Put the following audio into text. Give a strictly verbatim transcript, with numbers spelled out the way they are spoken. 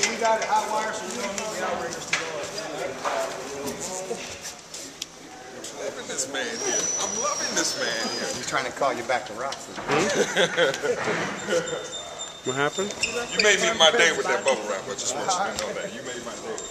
we got it hot wire, so you don't need the outriggers to go up. I'm loving this man here. I'm loving this man here. He's trying to call you back to Rockford. Hmm? What happened? You made me my day with that bubble wrap. I just want you to know that. You made my day.